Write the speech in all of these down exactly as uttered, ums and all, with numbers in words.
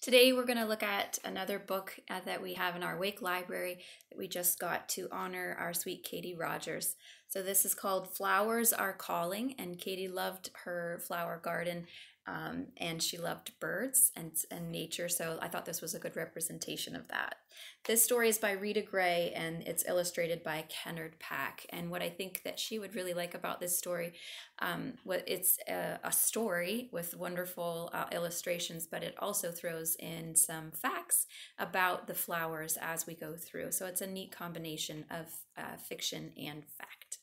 Today we're going to look at another book uh, that we have in our Wake Library that we just got to honor our sweet Katie Rogers. So this is called Flowers Are Calling, and Katie loved her flower garden um, and she loved birds and, and nature, so I thought this was a good representation of that. This story is by Rita Gray and it's illustrated by Kenard Pak, and what I think that she would really like about this story, um, what it's a, a story with wonderful uh, illustrations, but it also throws in some facts about the flowers as we go through. So it's a neat combination of uh, fiction and fact.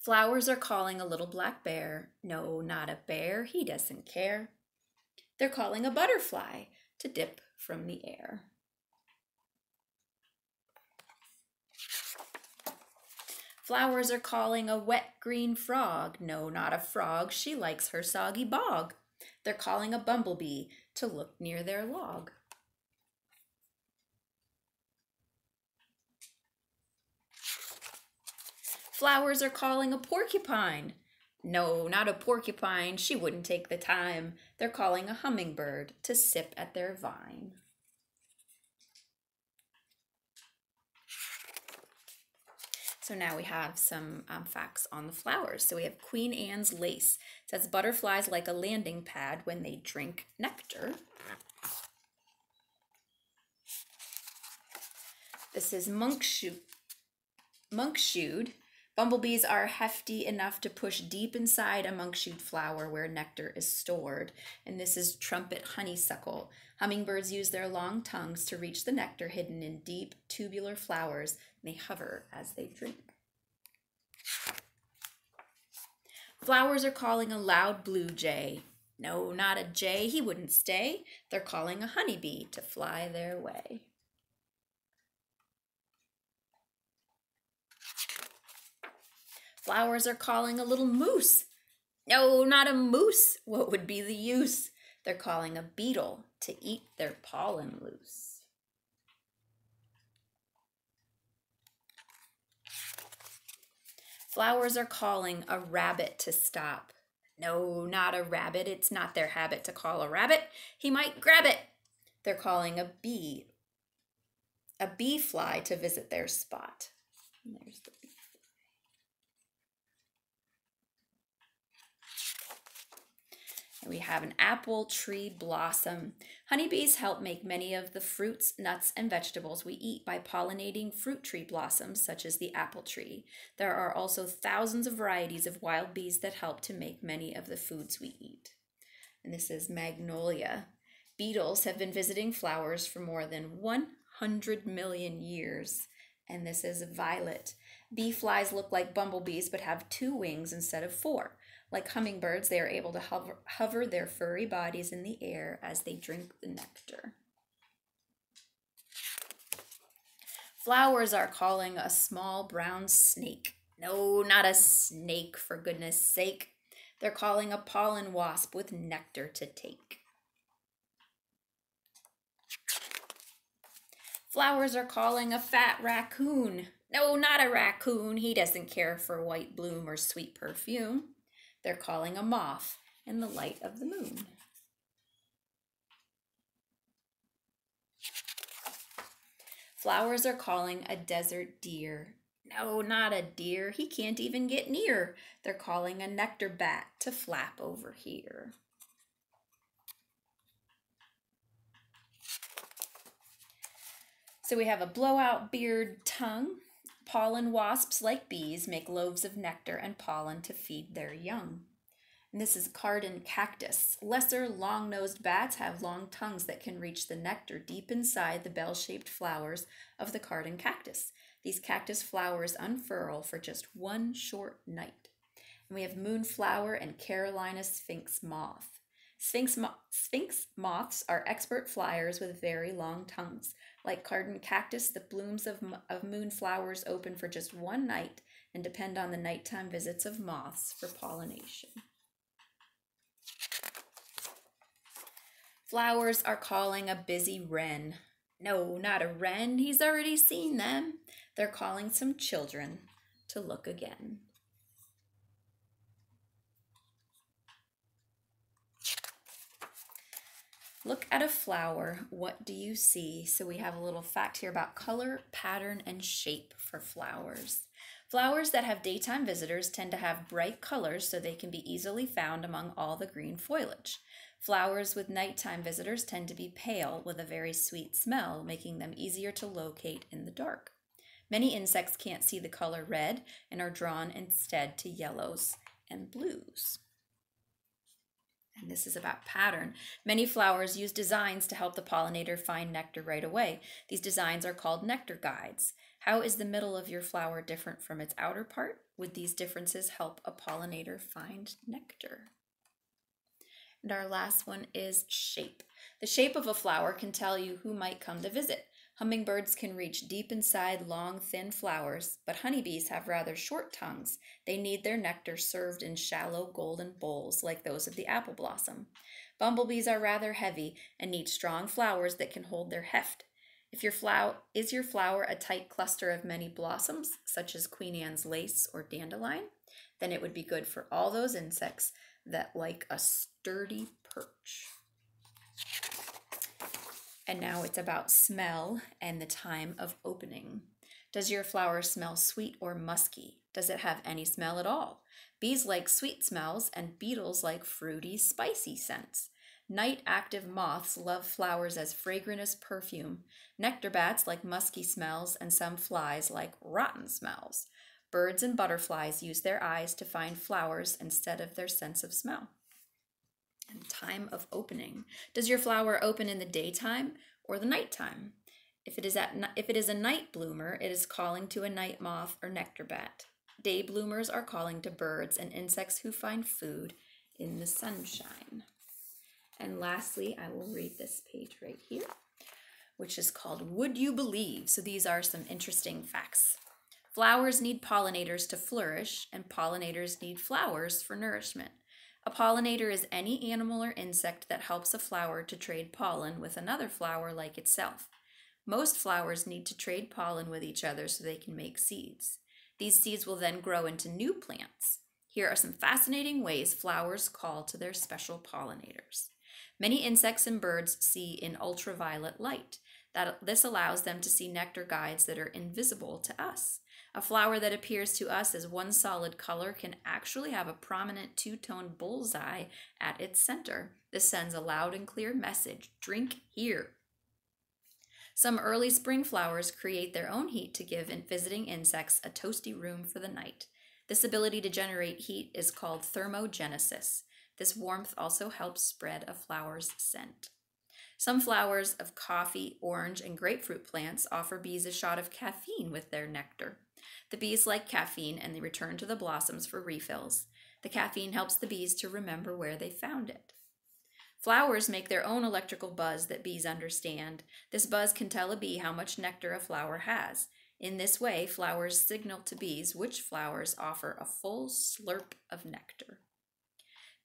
Flowers are calling a little black bear. No, not a bear, he doesn't care. They're calling a butterfly to dip from the air. Flowers are calling a wet green frog. No, not a frog, she likes her soggy bog. They're calling a bumblebee to look near their log. Flowers are calling a porcupine. No, not a porcupine, she wouldn't take the time. They're calling a hummingbird to sip at their vine. So now we have some um, facts on the flowers. So we have Queen Anne's lace. It says butterflies like a landing pad when they drink nectar. This is monkshood. monkshood. Bumblebees are hefty enough to push deep inside a monkshood flower where nectar is stored. And this is trumpet honeysuckle. Hummingbirds use their long tongues to reach the nectar hidden in deep tubular flowers. They hover as they drink. Flowers are calling a loud blue jay. No, not a jay, he wouldn't stay. They're calling a honeybee to fly their way. Flowers are calling a little moose. No, not a moose. What would be the use? They're calling a beetle to eat their pollen loose. Flowers are calling a rabbit to stop. No, not a rabbit. It's not their habit to call a rabbit. He might grab it. They're calling a bee, a bee fly to visit their spot. And there's the bee. We have an apple tree blossom. Honeybees help make many of the fruits, nuts, and vegetables we eat by pollinating fruit tree blossoms, such as the apple tree. There are also thousands of varieties of wild bees that help to make many of the foods we eat. And this is magnolia. Beetles have been visiting flowers for more than one hundred million years. And this is violet. Bee flies look like bumblebees but have two wings instead of four. Like hummingbirds, they are able to hover, hover their furry bodies in the air as they drink the nectar. Flowers are calling a small brown snake. No, not a snake, for goodness sake. They're calling a pollen wasp with nectar to take. Flowers are calling a fat raccoon. No, not a raccoon. He doesn't care for white bloom or sweet perfume. They're calling a moth in the light of the moon. Flowers are calling a desert deer. No, not a deer. He can't even get near. They're calling a nectar bat to flap over here. So we have a blowout beard tongue. Pollen wasps, like bees, make loaves of nectar and pollen to feed their young. And this is cardon cactus. Lesser long-nosed bats have long tongues that can reach the nectar deep inside the bell-shaped flowers of the cardon cactus. These cactus flowers unfurl for just one short night. And we have moonflower and Carolina sphinx moth. Sphinx, mo sphinx moths are expert flyers with very long tongues. Like cardon cactus, the blooms of, of moonflowers open for just one night and depend on the nighttime visits of moths for pollination. Flowers are calling a busy wren. No, not a wren, he's already seen them. They're calling some children to look again. Look at a flower. What do you see? So we have a little fact here about color, pattern, and shape for flowers. Flowers that have daytime visitors tend to have bright colors so they can be easily found among all the green foliage. Flowers with nighttime visitors tend to be pale with a very sweet smell, making them easier to locate in the dark. Many insects can't see the color red and are drawn instead to yellows and blues. And this is about pattern. Many flowers use designs to help the pollinator find nectar right away. These designs are called nectar guides. How is the middle of your flower different from its outer part? Would these differences help a pollinator find nectar? And our last one is shape. The shape of a flower can tell you who might come to visit. Hummingbirds can reach deep inside long, thin flowers, but honeybees have rather short tongues. They need their nectar served in shallow golden bowls like those of the apple blossom. Bumblebees are rather heavy and need strong flowers that can hold their heft. If your flower, is your flower a tight cluster of many blossoms, such as Queen Anne's lace or dandelion, then it would be good for all those insects that like a sturdy perch. And now it's about smell and the time of opening. Does your flower smell sweet or musky? Does it have any smell at all? Bees like sweet smells and beetles like fruity, spicy scents. Night active moths love flowers as fragrant as perfume. Nectar bats like musky smells, and some flies like rotten smells. Birds and butterflies use their eyes to find flowers instead of their sense of smell. And time of opening. Does your flower open in the daytime or the nighttime? If it is at if it is a night bloomer, it is calling to a night moth or nectar bat. Day bloomers are calling to birds and insects who find food in the sunshine. And lastly, I will read this page right here, which is called Would You Believe? So these are some interesting facts. Flowers need pollinators to flourish, and pollinators need flowers for nourishment. A pollinator is any animal or insect that helps a flower to trade pollen with another flower like itself. Most flowers need to trade pollen with each other so they can make seeds. These seeds will then grow into new plants. Here are some fascinating ways flowers call to their special pollinators. Many insects and birds see in ultraviolet light. That, this allows them to see nectar guides that are invisible to us. A flower that appears to us as one solid color can actually have a prominent two-tone bullseye at its center. This sends a loud and clear message, drink here. Some early spring flowers create their own heat to give visiting insects a toasty room for the night. This ability to generate heat is called thermogenesis. This warmth also helps spread a flower's scent. Some flowers of coffee, orange, and grapefruit plants offer bees a shot of caffeine with their nectar. The bees like caffeine and they return to the blossoms for refills. The caffeine helps the bees to remember where they found it. Flowers make their own electrical buzz that bees understand. This buzz can tell a bee how much nectar a flower has. In this way, flowers signal to bees which flowers offer a full slurp of nectar.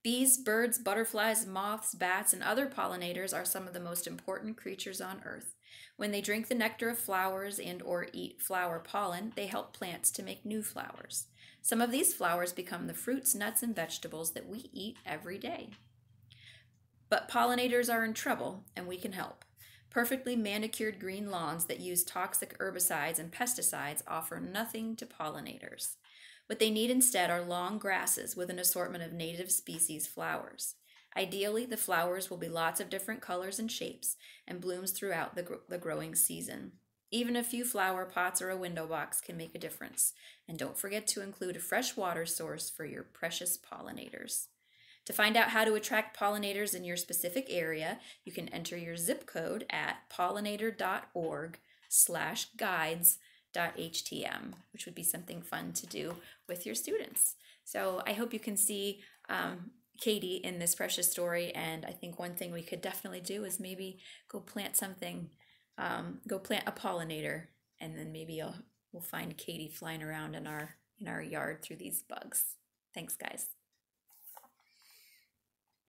Bees, birds, butterflies, moths, bats, and other pollinators are some of the most important creatures on Earth. When they drink the nectar of flowers and or eat flower pollen, they help plants to make new flowers. Some of these flowers become the fruits, nuts, and vegetables that we eat every day. But pollinators are in trouble, and we can help. Perfectly manicured green lawns that use toxic herbicides and pesticides offer nothing to pollinators. What they need instead are long grasses with an assortment of native species flowers. Ideally, the flowers will be lots of different colors and shapes and blooms throughout the, gr the growing season. Even a few flower pots or a window box can make a difference. And don't forget to include a fresh water source for your precious pollinators. To find out how to attract pollinators in your specific area, you can enter your zip code at pollinator dot org slash guides dot H T M, which would be something fun to do with your students. So I hope you can see um, Katie in this precious story, and I think one thing we could definitely do is maybe go plant something, um, go plant a pollinator, and then maybe I'll, we'll find Katie flying around in our in our yard through these bugs. Thanks, guys.